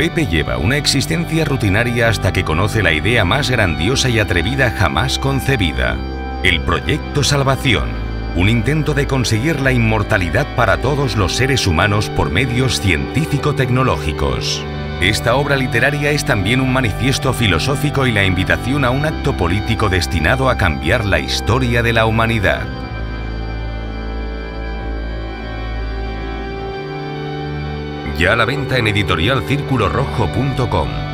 Pepe lleva una existencia rutinaria hasta que conoce la idea más grandiosa y atrevida jamás concebida: el Proyecto Salvación, un intento de conseguir la inmortalidad para todos los seres humanos por medios científico-tecnológicos. Esta obra literaria es también un manifiesto filosófico y la invitación a un acto político destinado a cambiar la historia de la humanidad. Ya a la venta en editorialcirculorojo.com.